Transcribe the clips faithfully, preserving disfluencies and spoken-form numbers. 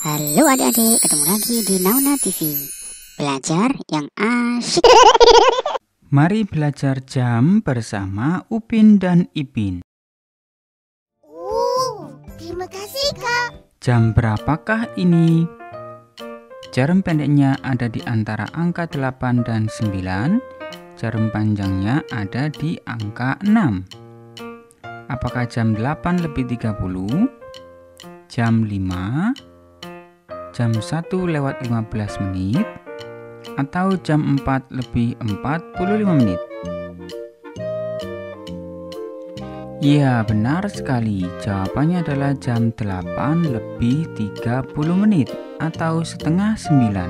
Halo adik-adik, ketemu lagi di Nauna T V. Belajar yang asyik. Mari belajar jam bersama Upin dan Ipin. Oh, terima kasih Kak. Jam berapakah ini? Jarum pendeknya ada di antara angka delapan dan sembilan. Jarum panjangnya ada di angka enam. Apakah jam delapan lebih tiga puluh? Jam lima? Jam satu lewat lima belas menit atau jam empat lebih empat puluh lima menit? Ya, benar sekali. Jawabannya adalah jam delapan lebih tiga puluh menit atau setengah sembilan.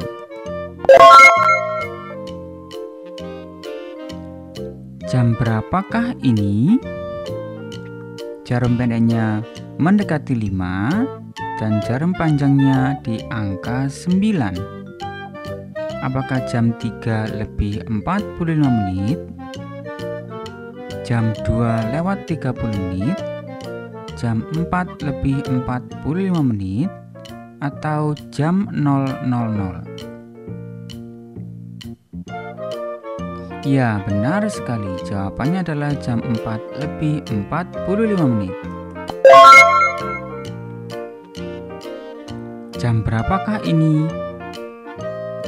Jam berapakah ini? Jarum pendeknya mendekati lima dan jarum panjangnya di angka sembilan. Apakah jam tiga lebih empat puluh lima menit? Jam dua lewat tiga puluh menit? Jam empat lebih empat puluh lima menit? Atau jam nol nol nol? Ya, benar sekali. Jawabannya adalah jam empat lebih empat puluh lima menit. Jam berapakah ini?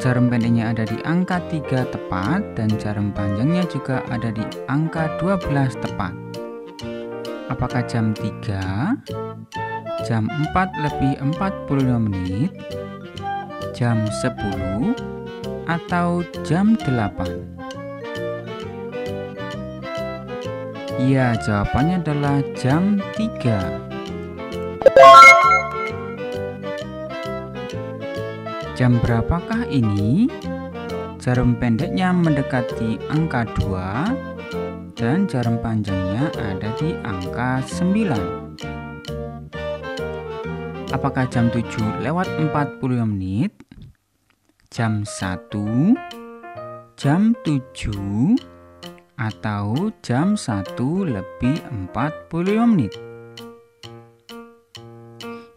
Jarum pendeknya ada di angka tiga tepat dan jarum panjangnya juga ada di angka dua belas tepat. Apakah jam tiga? Jam empat lebih empat puluh lima menit? Jam sepuluh? Atau jam delapan? Ya, jawabannya adalah jam tiga. Jam berapakah ini? Jarum pendeknya mendekati angka dua dan jarum panjangnya ada di angka sembilan. Apakah jam tujuh lewat empat puluh menit? Jam satu? Jam tujuh? Atau jam satu lebih empat puluh lima menit?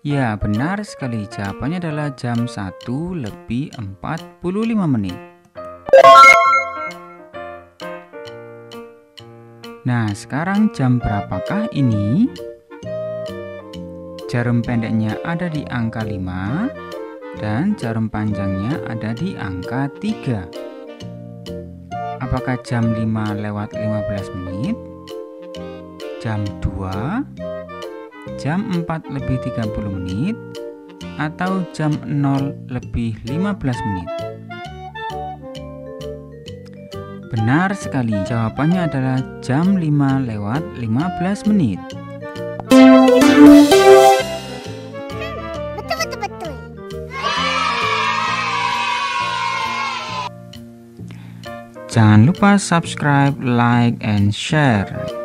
Ya, benar sekali. Jawabannya adalah jam satu lebih empat puluh lima menit. Nah, sekarang jam berapakah ini? Jarum pendeknya ada di angka lima dan jarum panjangnya ada di angka tiga. Apakah jam lima lewat lima belas menit? Jam dua? Jam empat lebih tiga puluh menit atau jam nol lebih lima belas menit? Benar sekali, jawabannya adalah jam lima lewat lima belas menit. Betul, betul, betul. Jangan lupa subscribe, like, and share.